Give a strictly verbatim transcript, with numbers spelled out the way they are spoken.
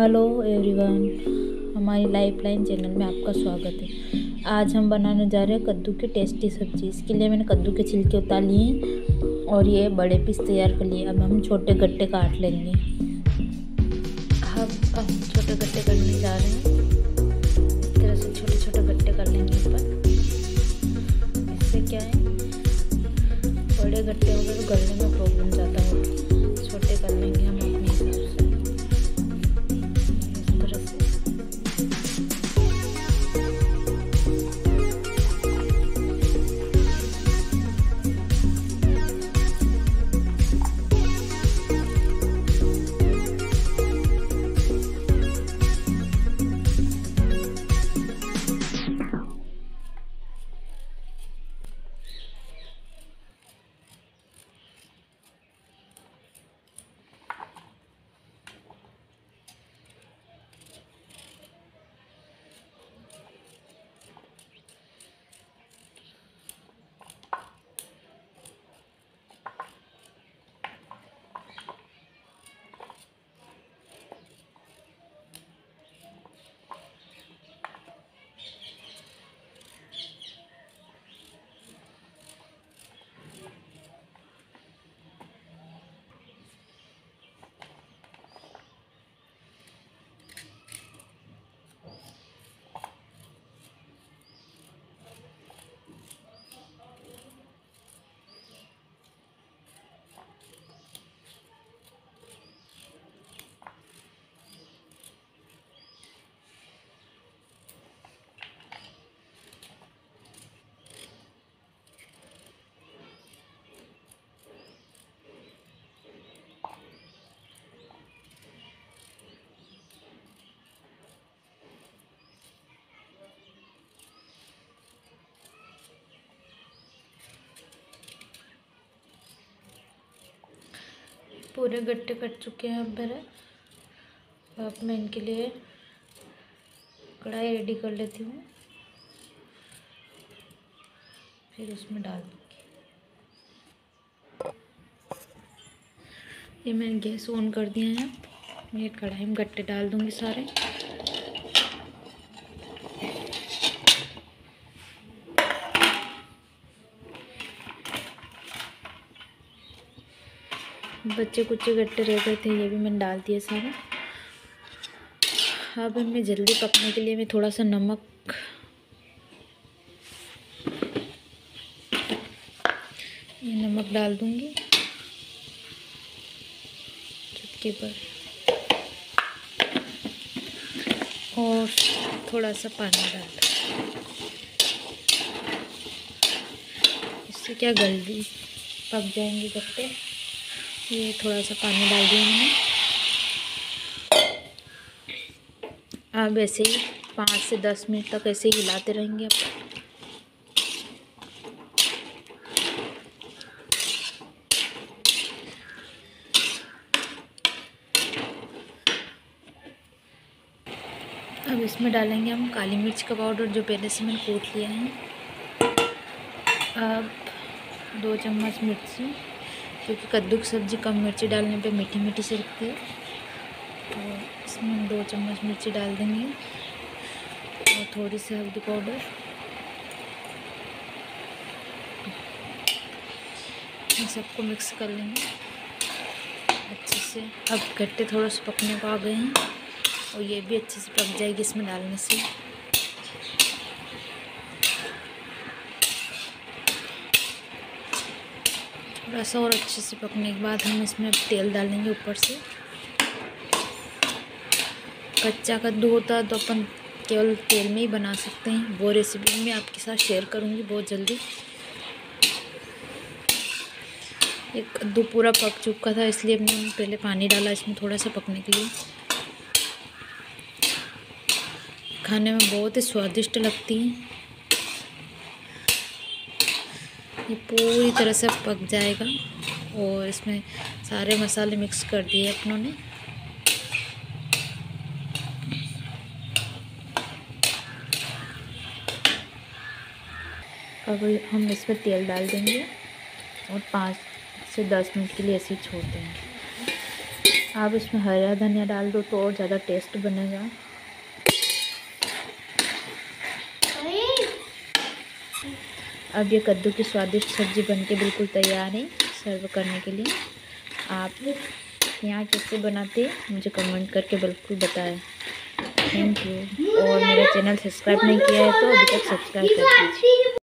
Hello everyone, हमारी Lifeline channel में आपका स्वागत है। आज हम बनाने जा रहे हैं कद्दू की टेस्टी सब्जी। इसके लिए मैंने कद्दू के छिलके उतार लिए और ये बड़े पीस तैयार कर लिए। अब हम छोटे गट्टे काट लेंगे। हम हम छोटे गट्टे करने जा रहे हैं। इस तरह से छोटे छोटे गट्टे कर लेंगे ऊपर। इससे क्या है, बड़े गट्टे हो गए तो गलने में प्रॉब्लम जाता है, छोटे कर लेंगे हम अपने हिसाब से। पूरे गट्टे कट चुके हैं अब मेरे। अब मैं इनके लिए कढ़ाई रेडी कर लेती हूँ, फिर उसमें डाल दूँगी। ये मैंने गैस ऑन कर दिया है। मैं कढ़ाई में गट्टे डाल दूँगी सारे। बच्चे कुछ गट्टे रह गए थे, ये भी मैंने डाल दिए सारे। अब हमें जल्दी पकने के लिए मैं थोड़ा सा नमक ये नमक डाल दूँगी चुटकी पर, और थोड़ा सा पानी डाल दूँगी। इससे क्या जल्दी पक जाएंगे गट्टे। ये थोड़ा सा पानी डाल दिया मैंने। अब ऐसे ही पाँच से दस मिनट तक ऐसे ही हिलाते रहेंगे। अब अब इसमें डालेंगे हम काली मिर्च का पाउडर, जो पहले से मैंने कूट लिया है। अब दो चम्मच मिर्ची, क्योंकि कद्दू की सब्ज़ी कम मिर्ची डालने पे मीठी मीठी सी लगती है, तो इसमें हम दो चम्मच मिर्ची डाल देंगे और थोड़ी सी हल्दी पाउडर। इन सबको मिक्स कर लेंगे अच्छे से। अब गट्टे थोड़ा से पकने को आ गए हैं और ये भी अच्छे से पक जाएगी इसमें डालने से। थोड़ा सा और अच्छे से पकने के बाद हम इसमें तेल डालेंगे ऊपर से। कच्चा कद्दू होता है तो अपन केवल तेल में ही बना सकते हैं। वो रेसिपी मैं आपके साथ शेयर करूंगी बहुत जल्दी। ये कद्दू पूरा पक चुका था, इसलिए मैंने पहले पानी डाला इसमें थोड़ा सा पकने के लिए। खाने में बहुत ही स्वादिष्ट लगती है। ये पूरी तरह से पक जाएगा और इसमें सारे मसाले मिक्स कर दिए अपनों ने। अब हम इसमें तेल डाल देंगे और पाँच से दस मिनट के लिए ऐसे छोड़ देंगे। आप इसमें हरा धनिया डाल दो तो और ज़्यादा टेस्ट बनेगा। अब ये कद्दू की स्वादिष्ट सब्ज़ी बनके बिल्कुल तैयार है सर्व करने के लिए। आप यहाँ कैसे बनाते हैं मुझे कमेंट करके बिल्कुल बताएं। Thank you. और मेरा चैनल सब्सक्राइब नहीं किया है तो अभी तक सब्सक्राइब कर दीजिए।